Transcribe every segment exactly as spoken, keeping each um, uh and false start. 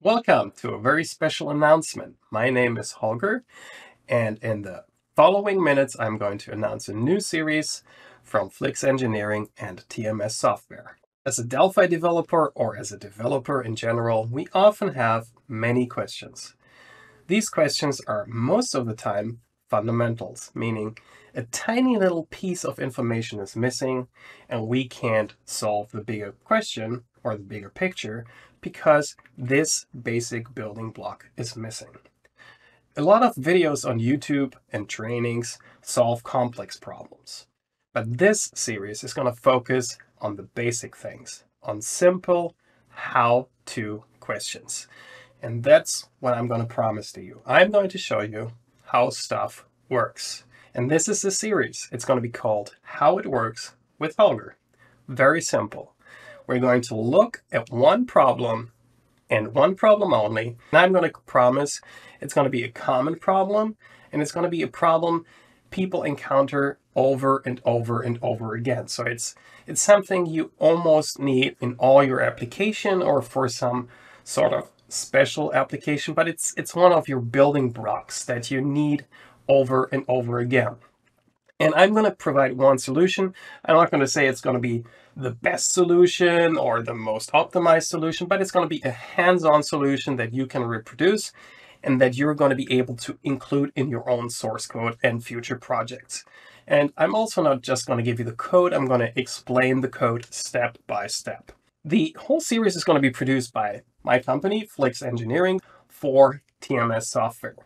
Welcome to a very special announcement. My name is Holger, and in the following minutes I'm going to announce a new series from Flix Engineering and T M S Software. As a Delphi developer, or as a developer in general, we often have many questions. These questions are most of the time fundamentals, meaning a tiny little piece of information is missing and we can't solve the bigger question or the bigger picture because this basic building block is missing. A lot of videos on YouTube and trainings solve complex problems, but this series is going to focus on the basic things, on simple how-to questions. And that's what I'm going to promise to you. I'm going to show you how stuff works. And this is a series. It's going to be called How It Works with Holger. Very simple. We're going to look at one problem and one problem only. And I'm going to promise it's going to be a common problem, and it's going to be a problem people encounter over and over and over again. So it's it's something you almost need in all your application or for some sort of special application, but it's it's one of your building blocks that you need over and over again. And I'm going to provide one solution. I'm not going to say it's going to be the best solution or the most optimized solution, but it's going to be a hands-on solution that you can reproduce and that you're going to be able to include in your own source code and future projects. And I'm also not just going to give you the code, I'm going to explain the code step by step. The whole series is going to be produced by my company, Flix Engineering, for T M S Software.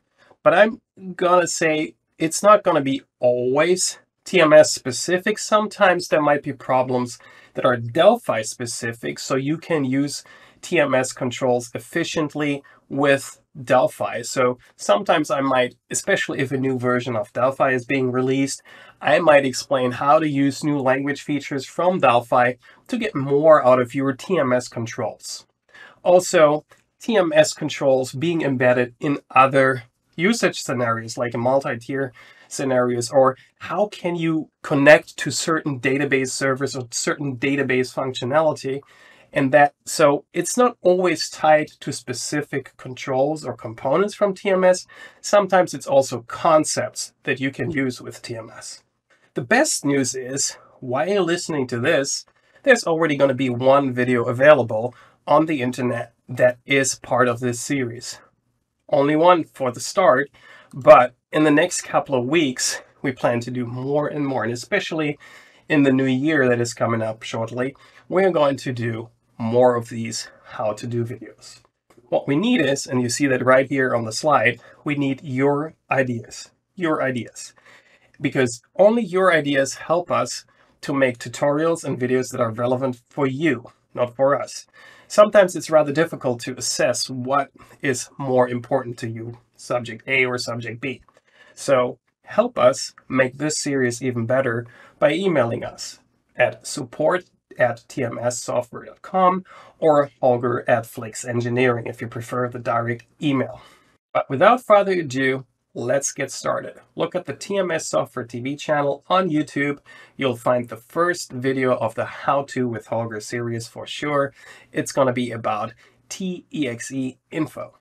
But I'm going to say it's not going to be always T M S specific. Sometimes there might be problems that are Delphi specific, so you can use T M S controls efficiently with Delphi. So sometimes I might, especially if a new version of Delphi is being released, I might explain how to use new language features from Delphi to get more out of your T M S controls. Also, T M S controls being embedded in other usage scenarios, like a multi-tier scenarios, or how can you connect to certain database servers or certain database functionality. And that, so it's not always tied to specific controls or components from T M S. Sometimes it's also concepts that you can use with T M S. The best news is, while you're listening to this, there's already going to be one video available on the internet that is part of this series. Only one for the start, but in the next couple of weeks, we plan to do more and more, and especially in the new year that is coming up shortly, we're going to do more of these how to do videos. What we need is, and you see that right here on the slide, we need your ideas, your ideas, because only your ideas help us to make tutorials and videos that are relevant for you, not for us. Sometimes it's rather difficult to assess what is more important to you, subject A or subject B. So help us make this series even better by emailing us at support at tmssoftware dot com or Holger at Flix Engineering if you prefer the direct email. But without further ado, let's get started. Look at the T M S Software T V channel on YouTube. You'll find the first video of the How To with Holger series for sure. It's going to be about TEXE Info.